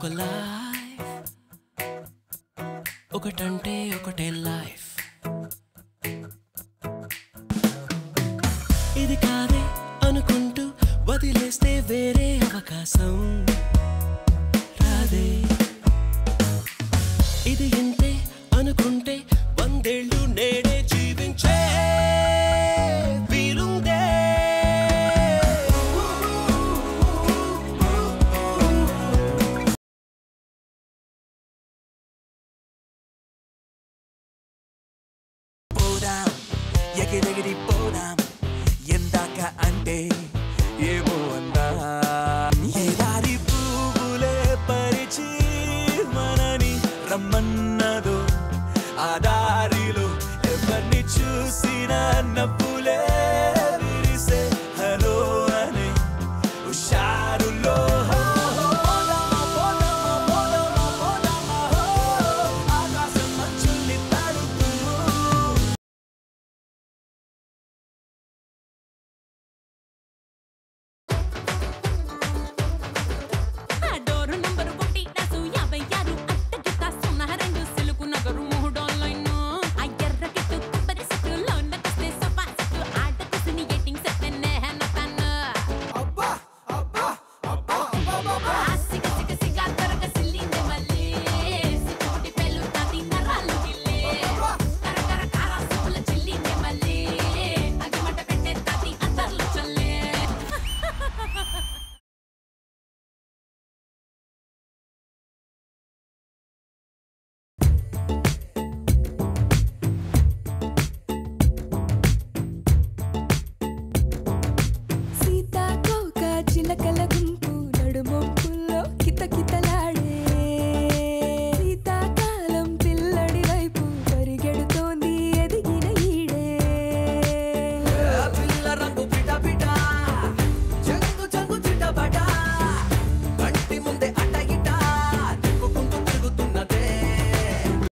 ఒక లైఫ్, ఒకటంటే ఒకటే లైఫ్. ఇది కాదే అనుకుంటూ వదిలేస్తే వేరే అవకాశం.